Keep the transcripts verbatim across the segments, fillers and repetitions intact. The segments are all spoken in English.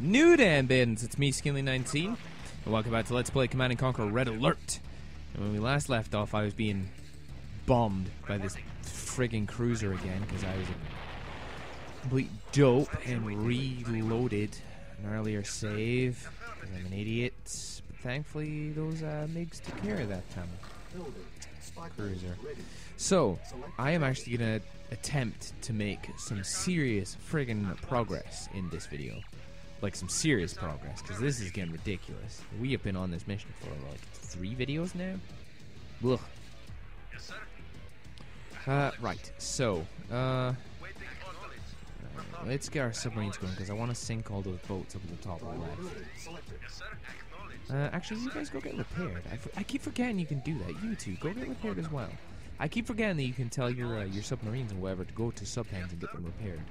New damn bandits, it's me, Skin L three Y nineteen, and welcome back to Let's Play Command and Conquer Red Alert. And when we last left off, I was being bombed by this friggin' cruiser again, because I was a complete dope and reloaded an earlier save, because I'm an idiot. But thankfully, those uh, MiGs took care of that time. Cruiser. So, I am actually going to attempt to make some serious friggin' progress in this video. Like some serious progress, because this is getting ridiculous. We have been on this mission for like three videos now. Ugh. Uh, right. So, uh, uh, let's get our submarines going, because I want to sink all those boats up at the top of the left. Uh, actually, you guys go get repaired. I, f I keep forgetting you can do that. You two, go get repaired as well. I keep forgetting that you can tell your uh, your submarines and whatever to go to subhands and get them repaired.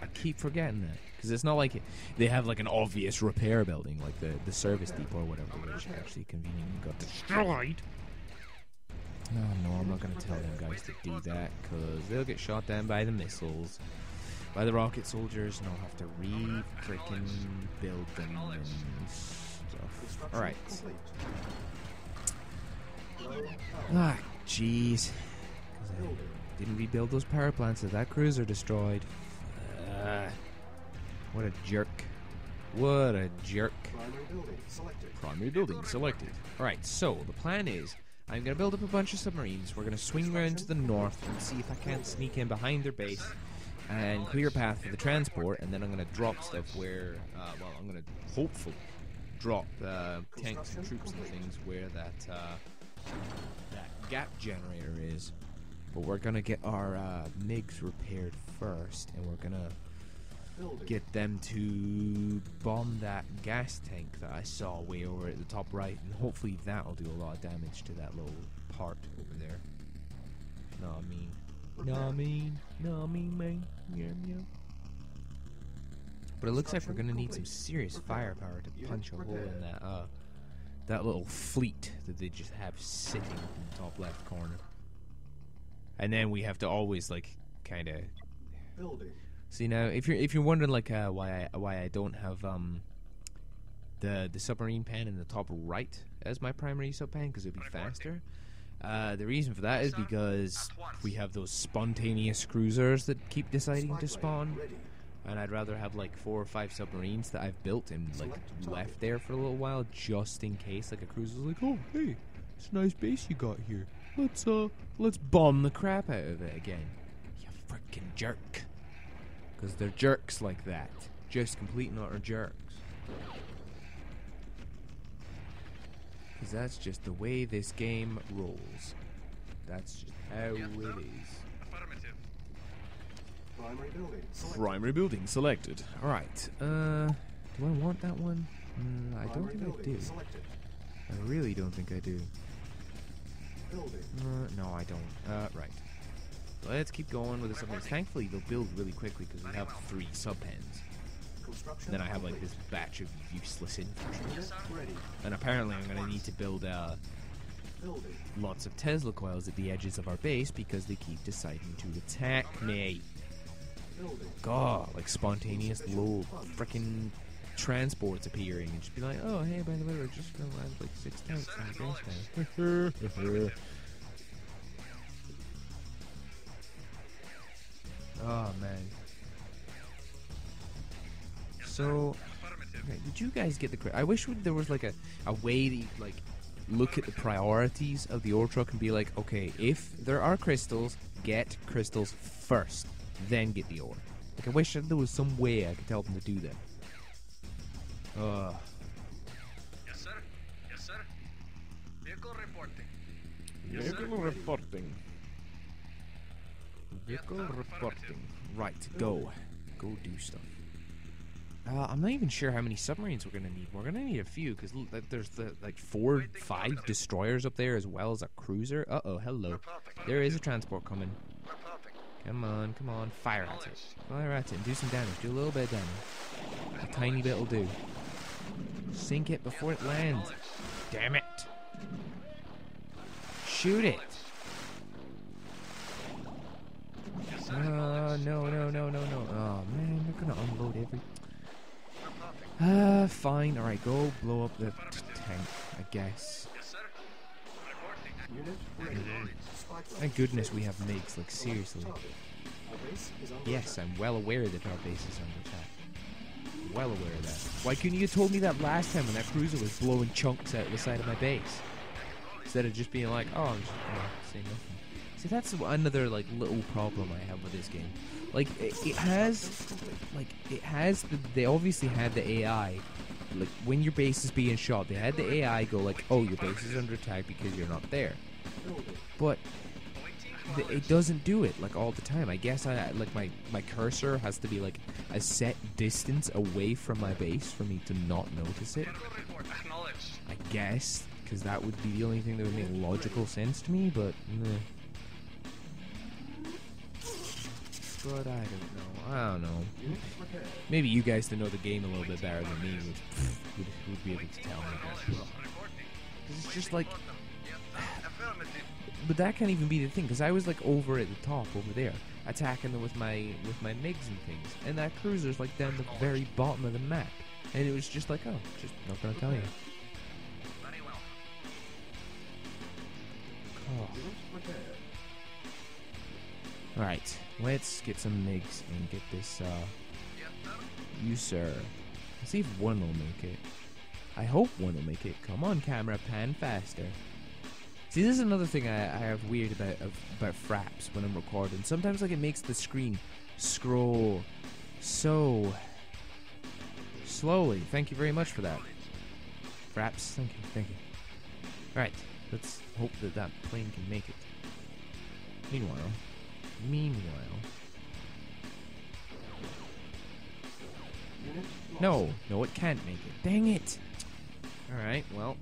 I keep forgetting that, because it's not like it, they have like an obvious repair building like the the service depot or whatever, which actually conveniently got destroyed. No, oh, no, I'm not going to tell them guys to do that, because they'll get shot down by the missiles, by the rocket soldiers, and I'll have to re-frickin' build them and stuff. All right. Ah, jeez. Didn't rebuild those power plants that that cruiser destroyed. Uh, what a jerk. What a jerk. Primary building selected. Primary building selected. Alright, so the plan is I'm going to build up a bunch of submarines. We're going to swing around to the north and see if I can't sneak in behind their base and clear a path for the transport, and then I'm going to drop stuff where, uh, well, I'm going to hopefully drop uh, tanks and troops and things where that, uh, that gap generator is. But we're going to get our uh, MiGs repaired first, and we're going to get them to bomb that gas tank that I saw way over at the top right, and hopefully that'll do a lot of damage to that little part over there. Know what I mean? Know what I mean? Know what I mean, man? Yeah, yeah. But it looks like we're going to need some serious firepower to punch a hole in that, uh, that little fleet that they just have sitting in the top left corner. And then we have to always like kind of see now. If you're if you're wondering like uh, why I, why I don't have um the the submarine pan in the top right as my primary sub pan, because it'd be faster. Uh, the reason for that is because we have those spontaneous cruisers that keep deciding to spawn, and I'd rather have like four or five submarines that I've built and like left there for a little while just in case like a cruiser's like, oh hey, it's a nice base you got here. Let's, uh, let's bomb the crap out of it again. You freaking jerk. Because they're jerks like that. Just complete and utter jerks. Because that's just the way this game rolls. That's just how yes, it is. Affirmative. Primary building selected. Primary building selected. Alright, uh, do I want that one? Mm, I don't think I do. Selected. I really don't think I do. Uh, no, I don't. Uh, right. Let's keep going with the submarines. Thankfully, they'll build really quickly because we have three subpens. Then I have like this batch of useless infantry. And apparently, I'm going to need to build uh, lots of Tesla coils at the edges of our base because they keep deciding to attack me. God, like spontaneous little frickin' transports appearing and just be like, oh hey, by the way, we're just gonna land like six tanks in the gas. Oh man. So okay, did you guys get the crit? I wish there was like a, a way to like look at the priorities of the ore truck and be like, okay, if there are crystals, get crystals first, then get the ore. Like I wish there was some way I could tell them to do that. Uh. Yes, sir. Yes, sir. Vehicle reporting. Yes, Vehicle sir. reporting. Vehicle yes, reporting. Right, go. Go do stuff. Uh, I'm not even sure how many submarines we're going to need. We're going to need a few, because there's the, like four, five destroyers up there as well as a cruiser. Uh-oh, hello. There is a transport coming. Come on, come on. Fire at it. Fire at it and do some damage. Do a little bit of damage. A tiny bit will do. Sink it before it lands. Damn it. Shoot it. Oh, no, no, no, no, no. Oh, man, they're going to unload every... Uh, fine. Alright, go blow up the tank, I guess. Thank goodness we have MiGs, like, seriously. Yes, I'm well aware that our base is under attack. Well aware of that. Why couldn't you have told me that last time when that cruiser was blowing chunks out of the side of my base? Instead of just being like, oh, I'm just gonna say nothing. See, that's another, like, little problem I have with this game. Like, it, it has, like, it has, the, they obviously had the A I. Like, when your base is being shot, they had the A I go like, oh, your base is under attack because you're not there. But th it doesn't do it, like, all the time. I guess I, like, my, my cursor has to be, like, a set distance away from my base for me to not notice it. I guess, because that would be the only thing that would make logical sense to me, but, meh. But I don't know. I don't know. Maybe you guys that know the game a little bit better than me would, would, would be able to tell me that. Because it's just like... But that can't even be the thing, because I was like over at the top, over there, attacking them with my with my MiGs and things, and that cruiser's like down the very bottom of the map, and it was just like, oh, just not gonna tell you. Oh. All right, let's get some MiGs and get this. Uh, you sir, let's see if one will make it. I hope one will make it. Come on, camera, pan faster. See, this is another thing I, I have weird about about Fraps when I'm recording. Sometimes, like, it makes the screen scroll so slowly. Thank you very much for that, Fraps. Thank you, thank you. All right, let's hope that that plane can make it. Meanwhile, meanwhile. No, no, it can't make it. Dang it! All right, well.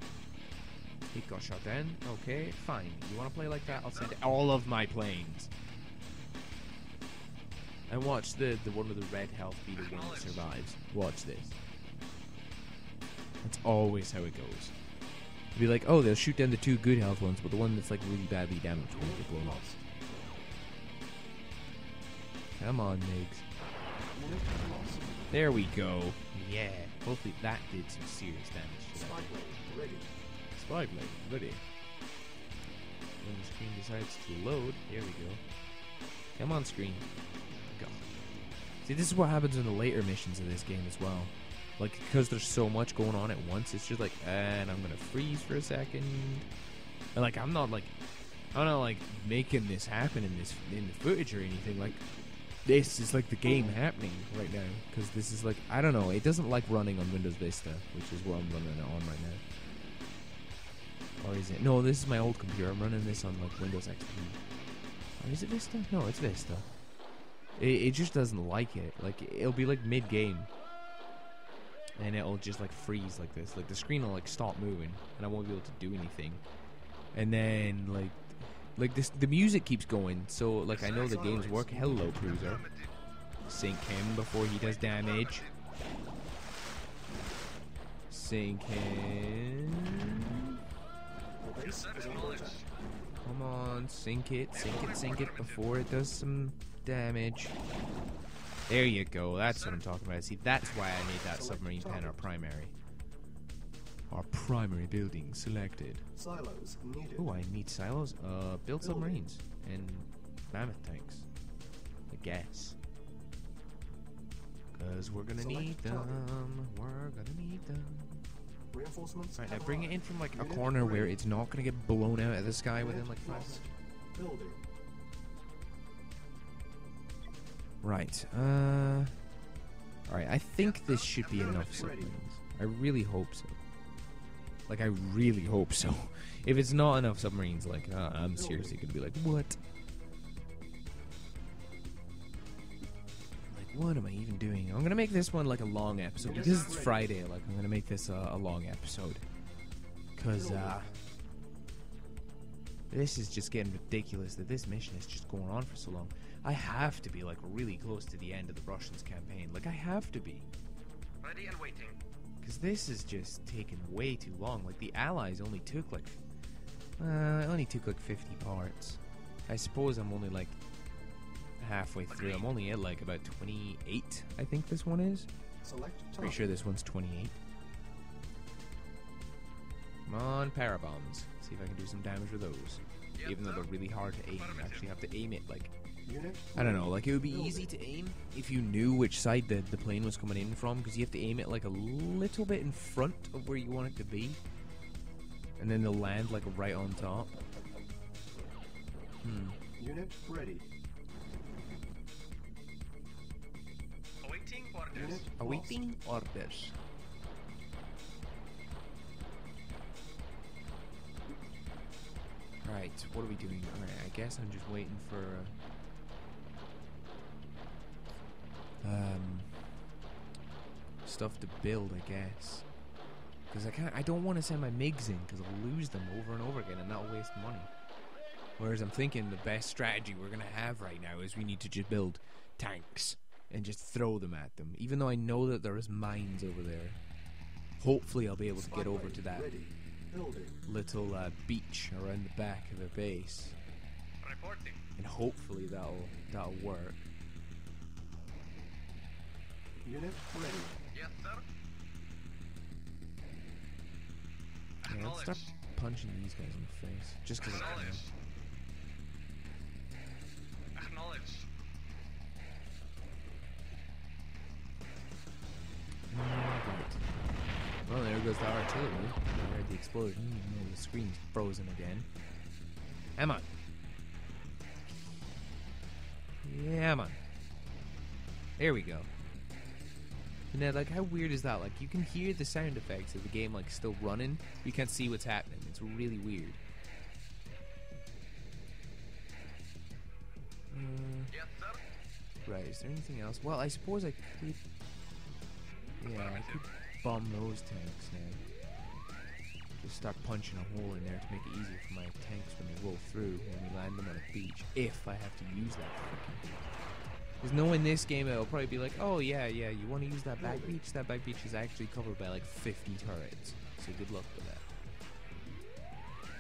He got shot down. Okay, fine. You want to play like that? I'll send all of my planes. And watch the the one with the red health be the one that survives. Watch this. That's always how it goes. It'll be like, oh, they'll shoot down the two good health ones, but the one that's like really badly damaged will get blown off. Come on, MiGs. There we go. Yeah. Hopefully that did some serious damage to that. Five light, ready. When the screen decides to load, here we go. Come on, screen. Go. See, this is what happens in the later missions of this game as well. Like, because there's so much going on at once, it's just like, and I'm gonna freeze for a second. And, like, I'm not like, I'm not like making this happen in this in the footage or anything. Like, this is like the game happening right now. Because this is like, I don't know, it doesn't like running on Windows Vista, which is what I'm running it on right now. Or is it? No, this is my old computer. I'm running this on, like, Windows X P. Or is it Vista? No, it's Vista. It, it just doesn't like it. Like, it'll be, like, mid-game. And it'll just, like, freeze like this. Like, the screen will, like, stop moving. And I won't be able to do anything. And then, like... Like, this, the music keeps going. So, like, I know the game's work. Hello, cruiser. Sink him before he does damage. Sink him... Come on, sink it, sink it, sink it before it does some damage. There you go, that's what I'm talking about. See, that's why I made that submarine pen our primary. Our primary building selected. Oh, I need silos? Uh, build submarines and mammoth tanks, I guess. Because we're gonna need them, we're gonna need them. Reinforcements. Right, now bring it in from like a corner where it's not gonna get blown out of the sky within like five seconds. Right, uh Alright, I think this should be enough submarines. I really hope so. Like, I really hope so. If it's not enough submarines, like, uh, I'm seriously gonna be like, what? What am I even doing? I'm gonna make this one like a long episode because it's Friday. Like, I'm gonna make this uh, a long episode because uh, this is just getting ridiculous. That this mission is just going on for so long. I have to be like really close to the end of the Russians' campaign. Like, I have to be ready and waiting because this is just taking way too long. Like, the Allies only took like uh, only took like fifty parts. I suppose I'm only like halfway through. I'm only at like about twenty-eight, I think this one is. Select target. Pretty sure this one's twenty-eight. Come on, parabombs. See if I can do some damage with those. Yep, even though they're really hard to aim, you actually have to aim it like... I don't know, like it would be easy to aim if you knew which side the, the plane was coming in from, because you have to aim it like a little bit in front of where you want it to be. And then they'll land like right on top. Hmm. Unit ready. Awaiting orders. Unit awaiting orders. Right, what are we doing? Alright, I guess I'm just waiting for... Uh, Um, stuff to build, I guess, because I can't. I don't want to send my MiGs in because I'll lose them over and over again, and that'll waste money. Whereas I'm thinking the best strategy we're gonna have right now is we need to just build tanks and just throw them at them. Even though I know that there is mines over there, hopefully I'll be able to get over to that little uh, beach around the back of the base, and hopefully that'll that'll work. Unit ready. Yes, sir. Yeah, let's start punching these guys in the face. Just because I can. Acknowledge. Acknowledge. Right. Well, there goes the artillery. I heard the explosion, even though the screen's frozen again. Come on. Yeah, come on. There we go. And then, like, how weird is that? Like, you can hear the sound effects of the game, like, still running, but you can't see what's happening. It's really weird. Mm. Yes, sir. Right, is there anything else? Well, I suppose I could... Yeah, I could bomb those tanks now. Just start punching a hole in there to make it easier for my tanks when they roll through and we land them on a beach, if I have to use that freaking beach. Because knowing this game, it'll probably be like, oh yeah, yeah, you want to use that back beach? That back beach is actually covered by like fifty turrets. So good luck with that.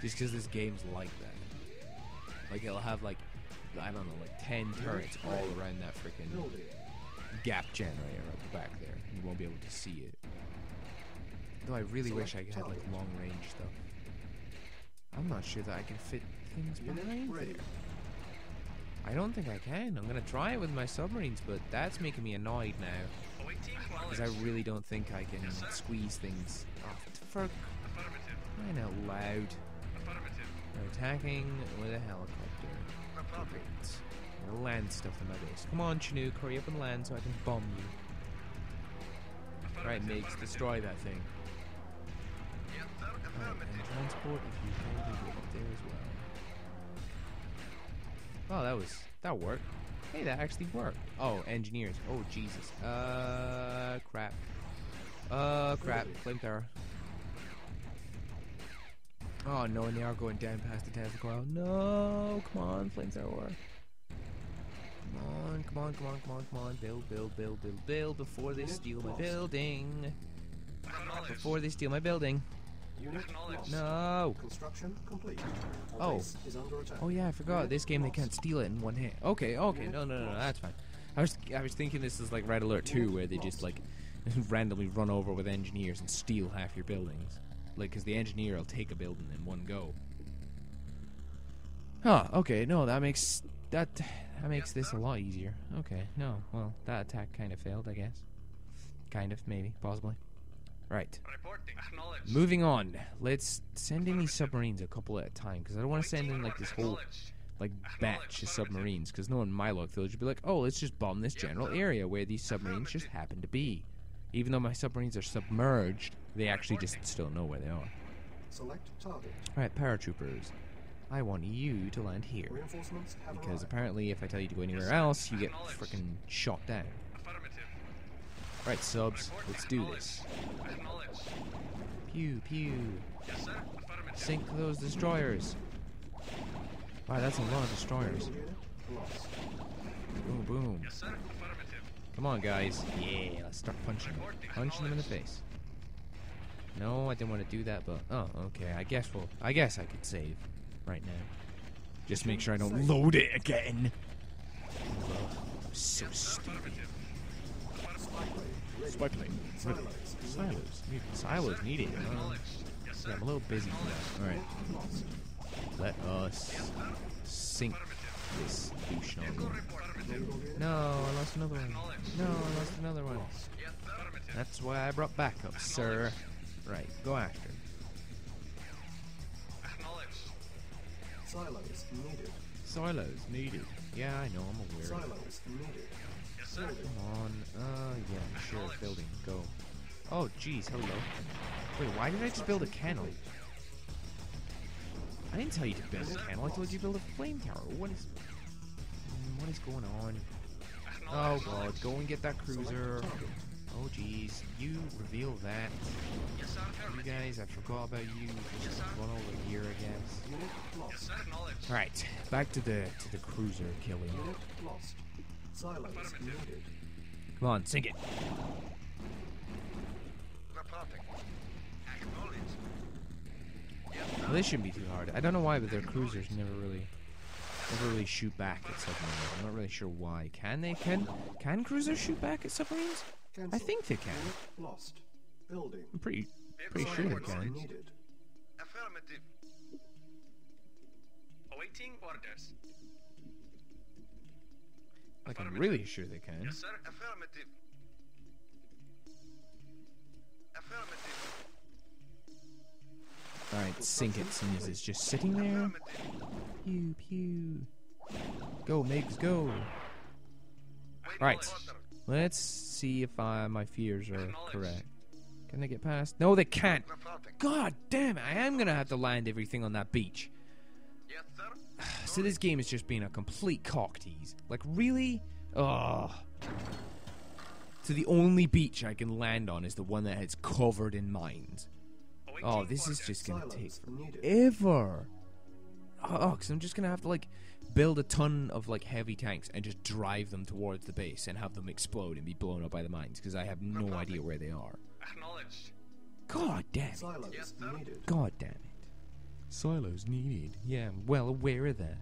Just because this game's like that. Like it'll have like, I don't know, like ten turrets all around that freaking gap generator at the back there. You won't be able to see it. Though I really wish I had like long range stuff. I'm not sure that I can fit things behind there. I don't think I can. I'm gonna try it with my submarines, but that's making me annoyed now. Because I really don't think I can yes, squeeze things off. For crying out loud. They're attacking with a helicopter. I'm gonna land stuff in my base. Come on, Chinook, hurry up and land so I can bomb you. Right, MiGs, destroy that thing. Yes, right, and transport if you can do it up there as well. Oh, that was, that worked. Hey, that actually worked. Oh, engineers. Oh, Jesus. Uh, crap. Uh, crap. Flamethrower. Oh, no, and they are going down past the Tesla coil. No, come on, flamethrower. Come on, come on, come on, come on, come on. Build, build, build, build, build before they steal my building. Before they steal my building. Unit lost. No. Construction complete. Our base is under attack. Oh yeah, I forgot. Unit this game lost. They can't steal it in one hit. Okay, okay, no, no, no, no, that's fine. I was, I was thinking this is like Red Alert two, Unit where they lost. just like randomly run over with engineers and steal half your buildings, like because the engineer will take a building in one go. Huh? Okay, no, that makes that that makes this a lot easier. Okay, no, well that attack kind of failed, I guess. Kind of, maybe, possibly. Right. Moving on. Let's send in these submarines a couple at a time, because I don't want to send in like this whole like batch of submarines, because no one in my log village would be like, oh, let's just bomb this general area where these submarines just happen to be. Even though my submarines are submerged, they actually just still know where they are. Select target. Alright, paratroopers. I want you to land here, because apparently if I tell you to go anywhere else, you get freaking shot down. Right, subs, let's do this. Pew, pew. Sink those destroyers. Wow, that's a lot of destroyers. Boom, boom. Come on, guys. Yeah, let's start punching them. Punching them in the face. No, I didn't want to do that, but... Oh, okay, I guess we'll... I guess I could save right now. Just make sure I don't load it again. So stupid. Swipe plate. Silos. Silos. Silos needed. Um, yeah, I'm a little busy for that. Alright. Let us sink this douche on me. No, I lost another one. No, I lost another one. That's why I brought backup, sir. Right, go after it. Silos needed. Silos needed. Yeah, I know, I'm aware. Silos needed. Yes, sir. Come on. Uh, yeah, sure. Building, go. Oh, jeez, hello. Wait, why did I just build a kennel? I didn't tell you to build a kennel. I told you to build a flame tower. What is... What is going on? Oh, God. Go and get that cruiser. Oh, jeez. You reveal that. You guys, I forgot about you. Just run over here, I guess. Yes, alright, back to the to the cruiser killing. Lost. Silence needed. Come on, sink it. Well, this shouldn't be too hard. I don't know why, but their cruisers never really never really shoot back at submarines. I'm not really sure why. Can they? Can can cruisers shoot back at submarines? Cancel. I think they can. Lost. Building. I'm pretty pretty sure they can. Needed. Affirmative. Awaiting orders. Like, I'm really sure they can. Yes, sir. Affirmative. Affirmative. All right, sink it, since it's just sitting there. Pew pew. Go, Migs, go. All right, let's see if I, my fears are correct. Can they get past? No, they can't. God damn it! I am gonna have to land everything on that beach. Yes, sir. So this game has just been a complete cock-tease. Like, really? Oh. So the only beach I can land on is the one that is covered in mines. Oh, this is just gonna take forever. Oh, because I'm just gonna have to, like, build a ton of, like, heavy tanks and just drive them towards the base and have them explode and be blown up by the mines, because I have no idea where they are. God damn it. God damn it. Silos needed. Yeah, I'm well aware of that.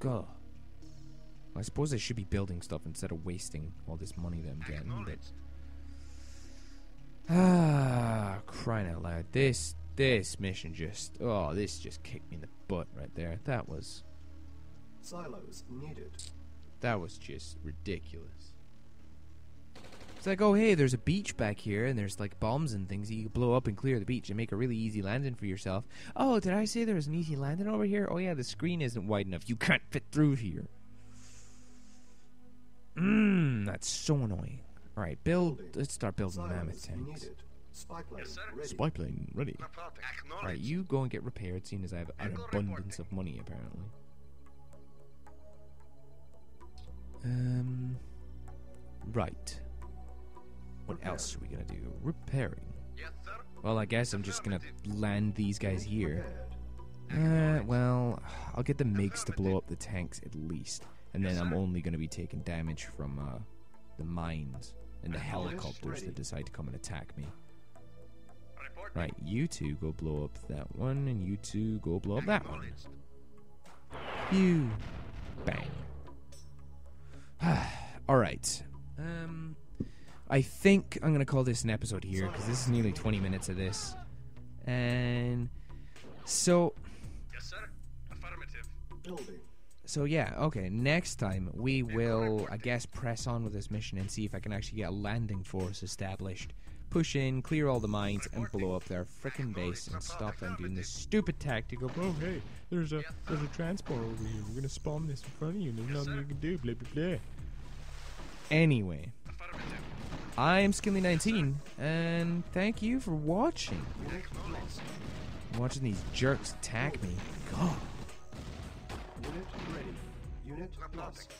God. I suppose I should be building stuff instead of wasting all this money that I'm getting. But... Ah, crying out loud. This, this mission just... Oh, this just kicked me in the butt right there. That was... Silos needed. That was just ridiculous. It's like, oh, hey, there's a beach back here, and there's, like, bombs and things that you can blow up and clear the beach and make a really easy landing for yourself. Oh, did I say there was an easy landing over here? Oh, yeah, the screen isn't wide enough. You can't fit through here. Mmm, that's so annoying. All right, build. Let's start building mammoth tanks. Spy plane ready. All right, you go and get repaired, seeing as I have an abundance of money, apparently. Um, right. What else are we gonna do? Repairing. Well, I guess I'm just gonna land these guys here. Uh, well, I'll get the MiGs to blow up the tanks at least, and then I'm only gonna be taking damage from uh, the mines and the helicopters that decide to come and attack me. Right, you two go blow up that one, and you two go blow up that one. You, bang. All right. Um. I think I'm gonna call this an episode here, because this is nearly twenty minutes of this, and so. Yes, sir. Affirmative. So yeah, okay. Next time we will, I guess, press on with this mission and see if I can actually get a landing force established, push in, clear all the mines, and blow up their frickin' base and stop them doing this stupid tactic of, oh hey, there's a there's a transport over here. We're gonna spawn this in front of you. There's nothing you can do. Blah blah blah. Anyway. I'm Skin L three Y nineteen, and thank you for watching. I'm watching these jerks attack me. God. Unit ready. Unit lost.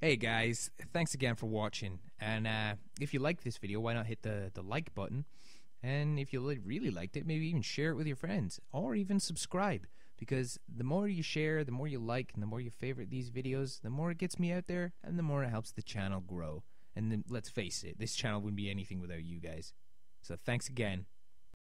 Hey guys, thanks again for watching. And uh, if you liked this video, why not hit the, the like button? And if you really liked it, maybe even share it with your friends, or even subscribe. Because the more you share, the more you like, and the more you favorite these videos, the more it gets me out there, and the more it helps the channel grow. And then, let's face it, this channel wouldn't be anything without you guys. So thanks again.